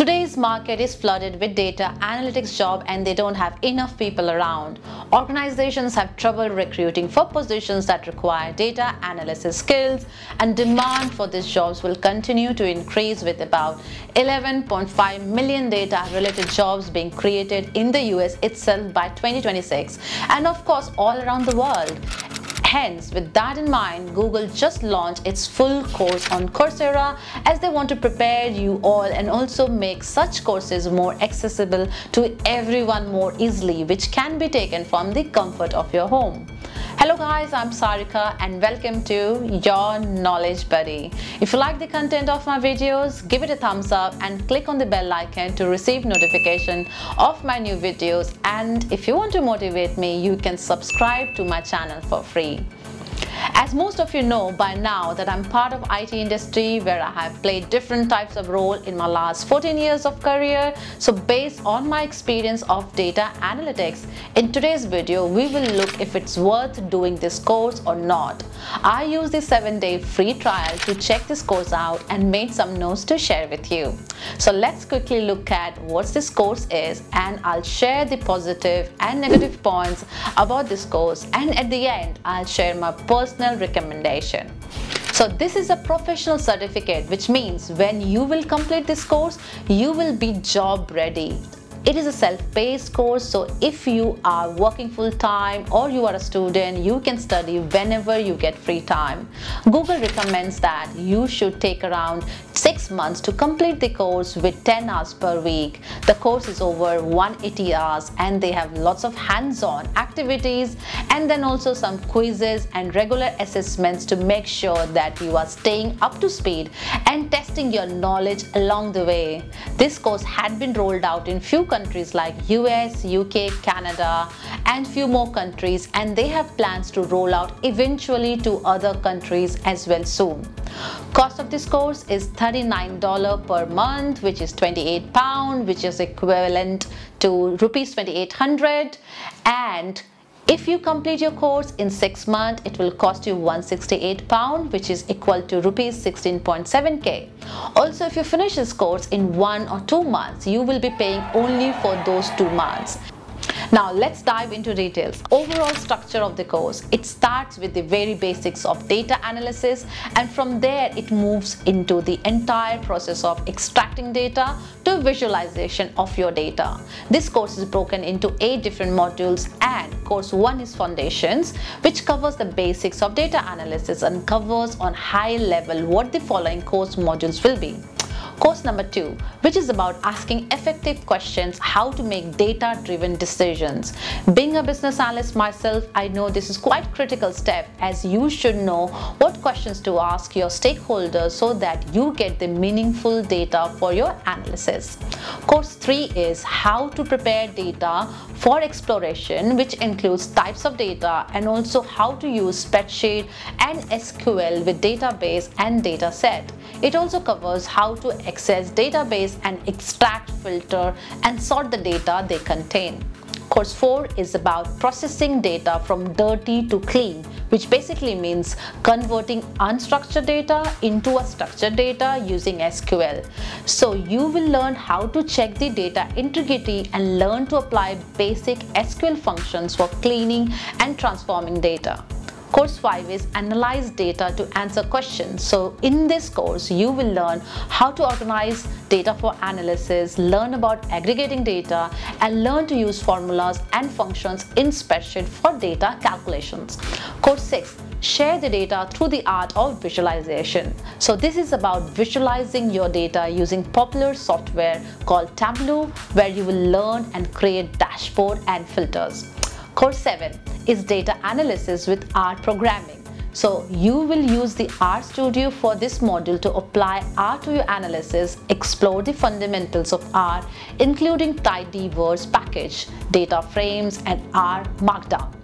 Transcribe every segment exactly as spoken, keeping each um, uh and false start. Today's market is flooded with data analytics job and they don't have enough people around. Organizations have trouble recruiting for positions that require data analysis skills, and demand for these jobs will continue to increase with about eleven point five million data related jobs being created in the U S itself by twenty twenty-six, and of course all around the world. Hence, with that in mind, Google just launched its full course on Coursera, as they want to prepare you all and also make such courses more accessible to everyone more easily, which can be taken from the comfort of your home. Hello guys, I'm Sarika and welcome to Your Knowledge Buddy. If you like the content of my videos, give it a thumbs up and click on the bell icon to receive notification of my new videos. And if you want to motivate me, you can subscribe to my channel for free. As most of you know by now that I'm part of I T industry, where I have played different types of role in my last fourteen years of career. So based on my experience of data analytics, in today's video we will look if it's worth doing this course or not. I used the seven day free trial to check this course out and made some notes to share with you. So let's quickly look at what this course is, and I'll share the positive and negative points about this course, and at the end I'll share my personal recommendation. So this is a professional certificate, which means when you will complete this course, you will be job ready. It is a self-paced course, so if you are working full-time or you are a student, you can study whenever you get free time. Google recommends that you should take around six months to complete the course with ten hours per week. The course is over one hundred eighty hours and they have lots of hands-on activities, and then also some quizzes and regular assessments to make sure that you are staying up to speed and testing your knowledge along the way. This course had been rolled out in few countries like U S, U K, Canada and few more countries, and they have plans to roll out eventually to other countries as well soon. Cost of this course is thirty-nine dollars per month, which is twenty-eight pounds, which is equivalent to rupees twenty-eight hundred, and if you complete your course in six months, it will cost you one hundred sixty-eight pounds, which is equal to rupees sixteen point seven K. Also, if you finish this course in one or two months, you will be paying only for those two months. Now let's dive into details. Overall structure of the course. It starts with the very basics of data analysis, and from there it moves into the entire process of extracting data to visualization of your data. This course is broken into eight different modules, and course one is foundations, which covers the basics of data analysis and covers on high level what the following course modules will be. Course number two, which is about asking effective questions, how to make data-driven decisions. Being a business analyst myself, I know this is quite a critical step, as you should know what questions to ask your stakeholders so that you get the meaningful data for your analysis. Course three is how to prepare data for exploration, which includes types of data and also how to use spreadsheet and S Q L with database and data set. It also covers how to access database and extract, filter and sort the data they contain. Course four is about processing data from dirty to clean, which basically means converting unstructured data into a structured data using S Q L. So you will learn how to check the data integrity and learn to apply basic S Q L functions for cleaning and transforming data. Course five is analyze data to answer questions. So in this course, you will learn how to organize data for analysis, learn about aggregating data, and learn to use formulas and functions in spreadsheet for data calculations. Course six, share the data through the art of visualization. So this is about visualizing your data using popular software called Tableau, where you will learn and create dashboard and filters. Course seven is data analysis with R programming. So you will use the R studio for this module to apply R to your analysis, explore the fundamentals of R, including tidyverse package, data frames and R markdown.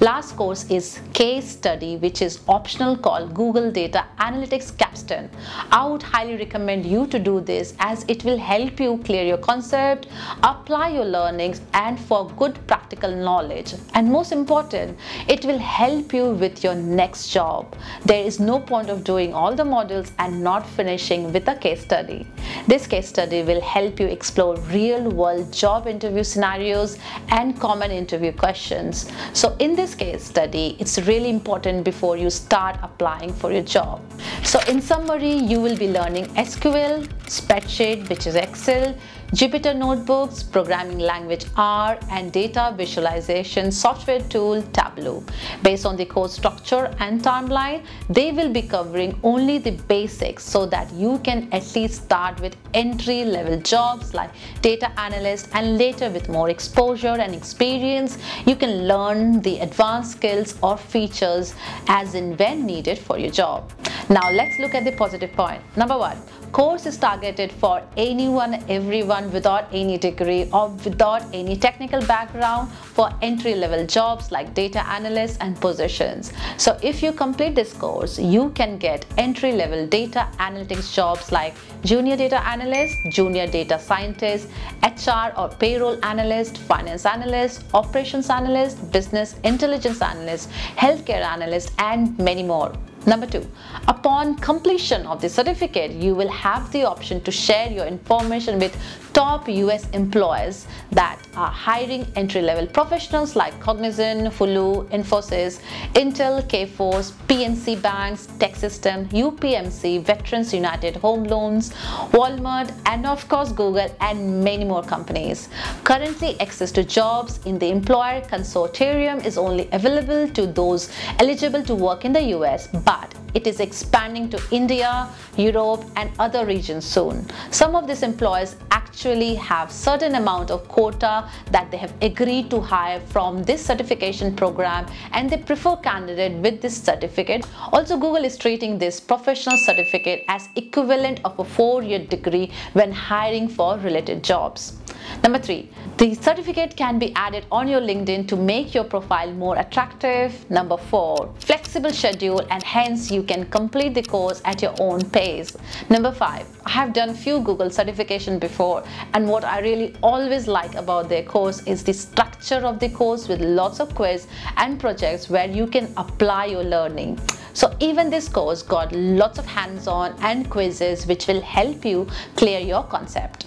Last course is case study, which is optional, called Google Data Analytics Capstone. I would highly recommend you to do this as it will help you clear your concept, apply your learnings and for good practical knowledge. And most important, it will help you with your next job. There is no point of doing all the modules and not finishing with a case study. This case study will help you explore real-world job interview scenarios and common interview questions. So in this case study, it's really important before you start applying for your job. So in summary, you will be learning S Q L, spreadsheet, which is Excel, Jupyter Notebooks, programming language R, and data visualization software tool Tableau. Based on the course structure and timeline, they will be covering only the basics so that you can at least start with entry-level jobs like data analyst, and later with more exposure and experience, you can learn the advanced skills or features as and when needed for your job. Now let's look at the positive point. Number one, course is targeted for anyone, everyone without any degree or without any technical background for entry-level jobs like data analysts and positions. So if you complete this course, you can get entry-level data analytics jobs like junior data analyst, junior data scientist, H R or payroll analyst, finance analyst, operations analyst, business intelligence analyst, healthcare analyst, and many more. Number two, upon completion of the certificate, you will have the option to share your information with top U S employers that are hiring entry-level professionals like Cognizant, Hulu, Infosys, Intel, Kforce, P N C banks, tech system, U P M C, Veterans United Home Loans, Walmart, and of course Google, and many more companies. Currently, access to jobs in the employer consortium is only available to those eligible to work in the U S, but it is expanding to India, Europe, and other regions soon. Some of these employers actually have certain amount of quota that they have agreed to hire from this certification program, and they prefer candidate with this certificate. Also, Google is treating this professional certificate as equivalent of a four-year degree when hiring for related jobs. Number three, the certificate can be added on your LinkedIn to make your profile more attractive. Number four, flexible schedule, and hence you can complete the course at your own pace. Number five, I have done few Google certification before, and what I really always like about their course is the structure of the course with lots of quiz and projects where you can apply your learning. So even this course got lots of hands-on and quizzes which will help you clear your concept.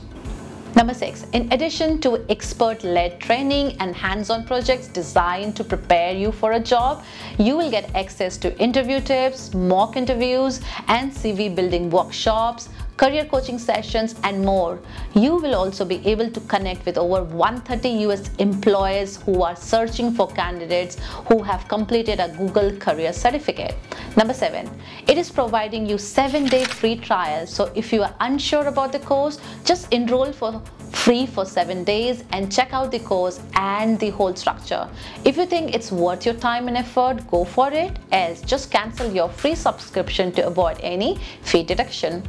Number six, in addition to expert-led training and hands-on projects designed to prepare you for a job, you will get access to interview tips, mock interviews, and C V building workshops, career coaching sessions, and more. You will also be able to connect with over one hundred thirty U S employers who are searching for candidates who have completed a Google career certificate. Number seven, it is providing you seven day free trial. So if you are unsure about the course, just enroll for free for seven days and check out the course and the whole structure. If you think it's worth your time and effort, go for it, else just cancel your free subscription to avoid any fee deduction.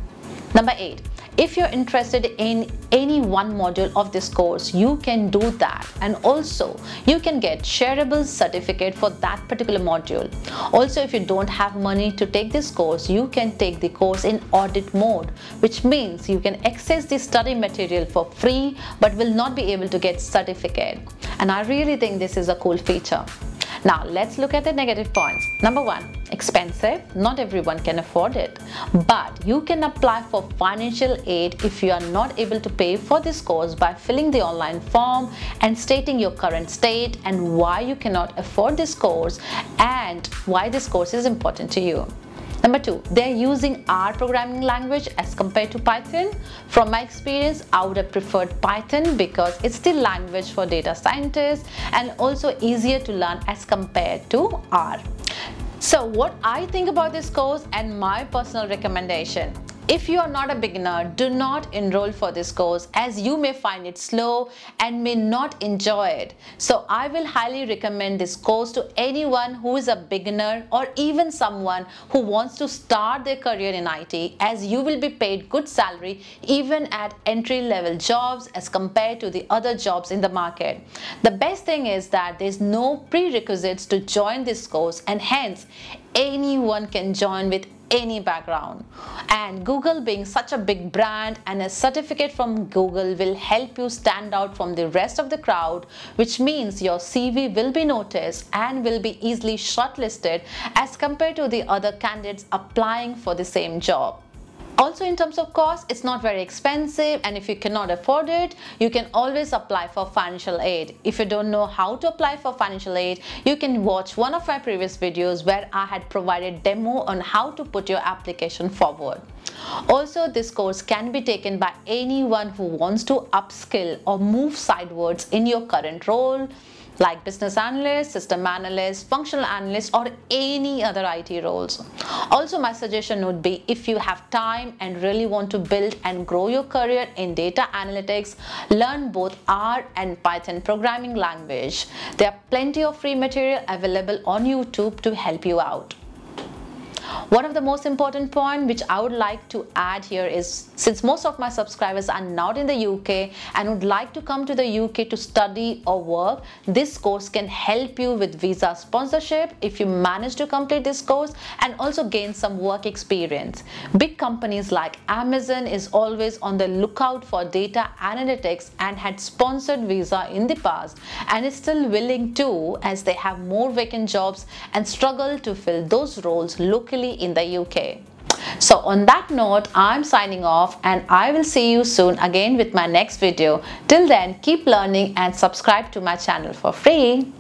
Number eight, if you're interested in any one module of this course, you can do that, and also you can get shareable certificate for that particular module. Also, if you don't have money to take this course, you can take the course in audit mode, which means you can access the study material for free but will not be able to get certificate. And I really think this is a cool feature. Now let's look at the negative points. Number one, expensive. Not everyone can afford it, but you can apply for financial aid if you are not able to pay for this course by filling the online form and stating your current state and why you cannot afford this course and why this course is important to you. Number two, they're using R programming language as compared to Python. From my experience, I would have preferred Python because it's the language for data scientists and also easier to learn as compared to R. So what I think about this course and my personal recommendation. If you are not a beginner, do not enroll for this course as you may find it slow and may not enjoy it. So I will highly recommend this course to anyone who is a beginner or even someone who wants to start their career in I T, as you will be paid good salary even at entry-level jobs as compared to the other jobs in the market. The best thing is that there's no prerequisites to join this course, and hence anyone can join with any background. And Google being such a big brand, and a certificate from Google will help you stand out from the rest of the crowd, which means your C V will be noticed and will be easily shortlisted as compared to the other candidates applying for the same job. Also, in terms of cost, it's not very expensive, and if you cannot afford it, you can always apply for financial aid. If you don't know how to apply for financial aid, you can watch one of my previous videos where I had provided demo on how to put your application forward. Also, this course can be taken by anyone who wants to upskill or move sidewards in your current role, like business analyst, system analyst, functional analyst, or any other I T roles. Also, my suggestion would be, if you have time and really want to build and grow your career in data analytics, learn both R and Python programming language. There are plenty of free material available on YouTube to help you out. One of the most important points which I would like to add here is, since most of my subscribers are not in the U K and would like to come to the U K to study or work, this course can help you with visa sponsorship if you manage to complete this course and also gain some work experience. Big companies like Amazon is always on the lookout for data analytics and had sponsored visa in the past and is still willing to, as they have more vacant jobs and struggle to fill those roles locally in the U K. So on that note, I'm signing off, and I will see you soon again with my next video. Till then, keep learning and subscribe to my channel for free.